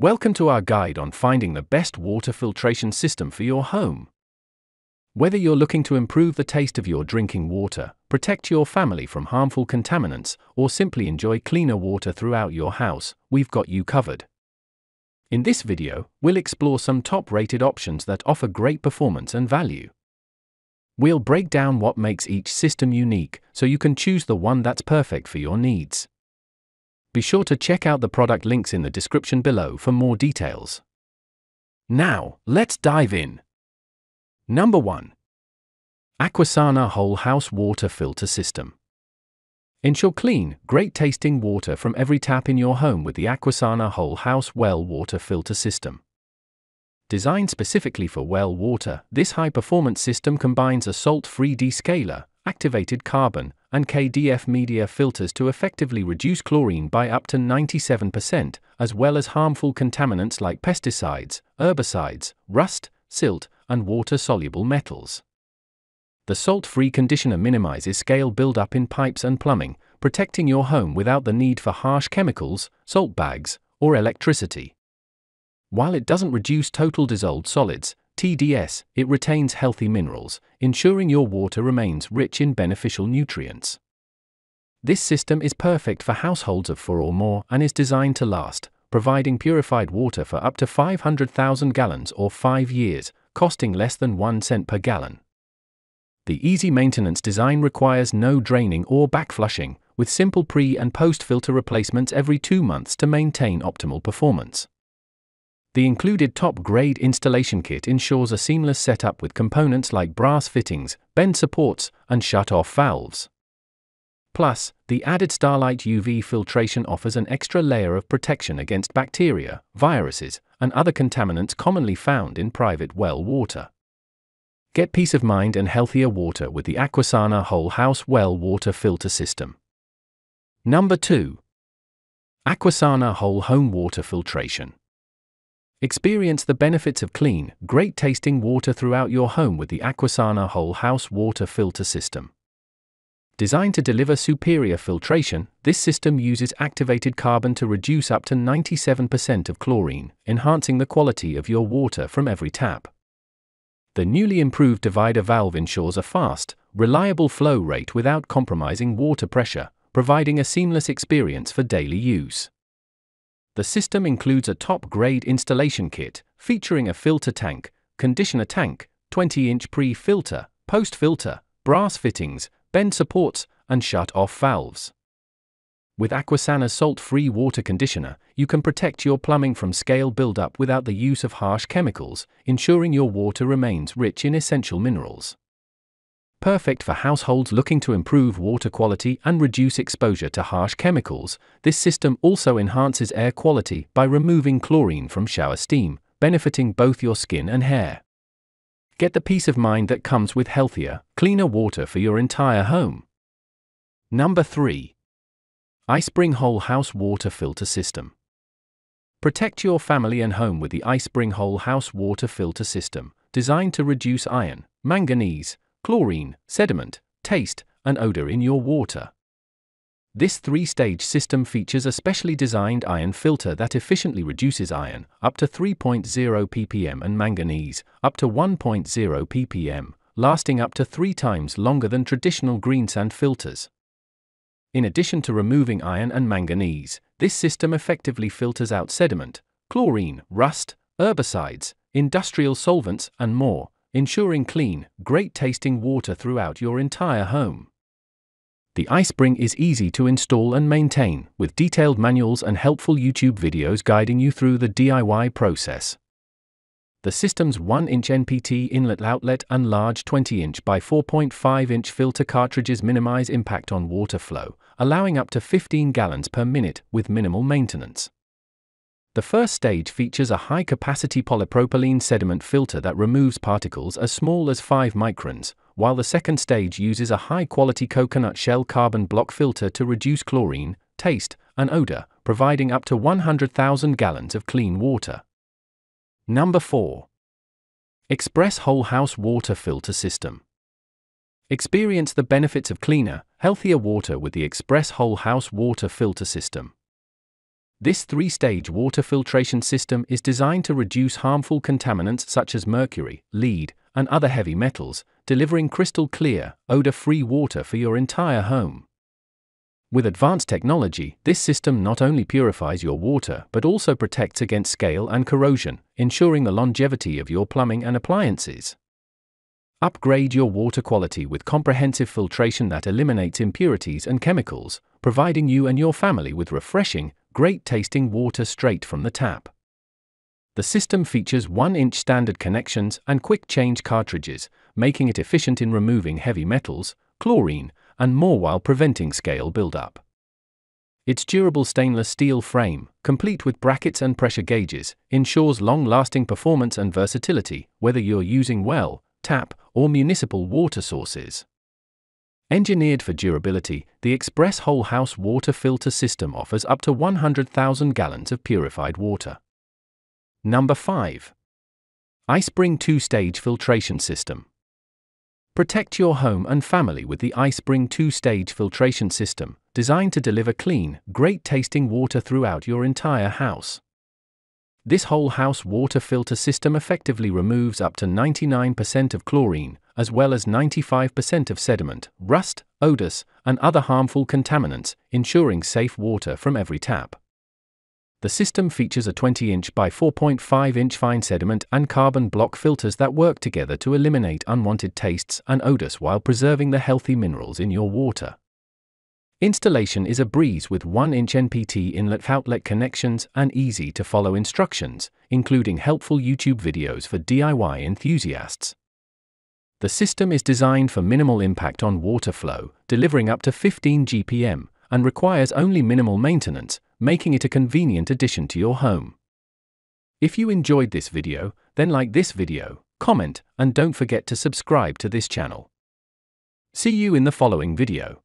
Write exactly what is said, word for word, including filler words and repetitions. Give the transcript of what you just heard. Welcome to our guide on finding the best water filtration system for your home. Whether you're looking to improve the taste of your drinking water, protect your family from harmful contaminants, or simply enjoy cleaner water throughout your house, we've got you covered. In this video, we'll explore some top-rated options that offer great performance and value. We'll break down what makes each system unique, so you can choose the one that's perfect for your needs. Be sure to check out the product links in the description below for more details. Now, let's dive in. Number one. Aquasana Whole House Water Filter System. Ensure clean, great-tasting water from every tap in your home with the Aquasana Whole House Well Water Filter System. Designed specifically for well water, this high-performance system combines a salt-free descaler, activated carbon, and K D F media filters to effectively reduce chlorine by up to ninety-seven percent, as well as harmful contaminants like pesticides, herbicides, rust, silt, and water-soluble metals. The salt-free conditioner minimizes scale buildup in pipes and plumbing, protecting your home without the need for harsh chemicals, salt bags, or electricity. While it doesn't reduce total dissolved solids, T D S, it retains healthy minerals, ensuring your water remains rich in beneficial nutrients. This system is perfect for households of four or more and is designed to last, providing purified water for up to five hundred thousand gallons or five years, costing less than one cent per gallon. The easy maintenance design requires no draining or backflushing, with simple pre- and post-filter replacements every two months to maintain optimal performance. The included top-grade installation kit ensures a seamless setup with components like brass fittings, bend supports, and shut-off valves. Plus, the added Starlight U V filtration offers an extra layer of protection against bacteria, viruses, and other contaminants commonly found in private well water. Get peace of mind and healthier water with the Aquasana Whole House Well Water Filter System. Number two. Aquasana Whole Home Water Filtration. Experience the benefits of clean, great-tasting water throughout your home with the Aquasana Whole House Water Filter System. Designed to deliver superior filtration, this system uses activated carbon to reduce up to ninety-seven percent of chlorine, enhancing the quality of your water from every tap. The newly improved divider valve ensures a fast, reliable flow rate without compromising water pressure, providing a seamless experience for daily use. The system includes a top-grade installation kit, featuring a filter tank, conditioner tank, twenty-inch pre-filter, post-filter, brass fittings, bend supports, and shut-off valves. With Aquasana's salt-free water conditioner, you can protect your plumbing from scale buildup without the use of harsh chemicals, ensuring your water remains rich in essential minerals. Perfect for households looking to improve water quality and reduce exposure to harsh chemicals, this system also enhances air quality by removing chlorine from shower steam, benefiting both your skin and hair. Get the peace of mind that comes with healthier, cleaner water for your entire home. Number three. iSpring Whole House Water Filter System. Protect your family and home with the iSpring Whole House Water Filter System, designed to reduce iron, manganese, chlorine, sediment, taste, and odor in your water. This three-stage system features a specially designed iron filter that efficiently reduces iron, up to three point zero p p m, and manganese, up to one point zero p p m, lasting up to three times longer than traditional greensand filters. In addition to removing iron and manganese, this system effectively filters out sediment, chlorine, rust, herbicides, industrial solvents, and more, ensuring clean, great-tasting water throughout your entire home. The iSpring is easy to install and maintain, with detailed manuals and helpful YouTube videos guiding you through the D I Y process. The system's one-inch N P T inlet-outlet and large twenty-inch by four point five inch filter cartridges minimize impact on water flow, allowing up to fifteen gallons per minute with minimal maintenance. The first stage features a high-capacity polypropylene sediment filter that removes particles as small as five microns, while the second stage uses a high-quality coconut shell carbon block filter to reduce chlorine, taste, and odor, providing up to one hundred thousand gallons of clean water. Number four. Express Whole House Water Filter System. Experience the benefits of cleaner, healthier water with the Express Whole House Water Filter System. This three-stage water filtration system is designed to reduce harmful contaminants such as mercury, lead, and other heavy metals, delivering crystal-clear, odor-free water for your entire home. With advanced technology, this system not only purifies your water but also protects against scale and corrosion, ensuring the longevity of your plumbing and appliances. Upgrade your water quality with comprehensive filtration that eliminates impurities and chemicals, providing you and your family with refreshing, great-tasting water straight from the tap. The system features one inch standard connections and quick-change cartridges, making it efficient in removing heavy metals, chlorine, and more while preventing scale buildup. Its durable stainless steel frame, complete with brackets and pressure gauges, ensures long-lasting performance and versatility, whether you're using well, tap, or municipal water sources. Engineered for durability, the Express Whole House Water Filter System offers up to one hundred thousand gallons of purified water. Number five. iSpring two-stage filtration system. Protect your home and family with the iSpring two-stage filtration system, designed to deliver clean, great-tasting water throughout your entire house. This whole-house water filter system effectively removes up to ninety-nine percent of chlorine, as well as ninety-five percent of sediment, rust, odors, and other harmful contaminants, ensuring safe water from every tap. The system features a twenty inch by four point five inch fine sediment and carbon block filters that work together to eliminate unwanted tastes and odors while preserving the healthy minerals in your water. Installation is a breeze with one inch N P T inlet-outlet connections and easy-to-follow instructions, including helpful YouTube videos for D I Y enthusiasts. The system is designed for minimal impact on water flow, delivering up to fifteen G P M, and requires only minimal maintenance, making it a convenient addition to your home. If you enjoyed this video, then like this video, comment, and don't forget to subscribe to this channel. See you in the following video.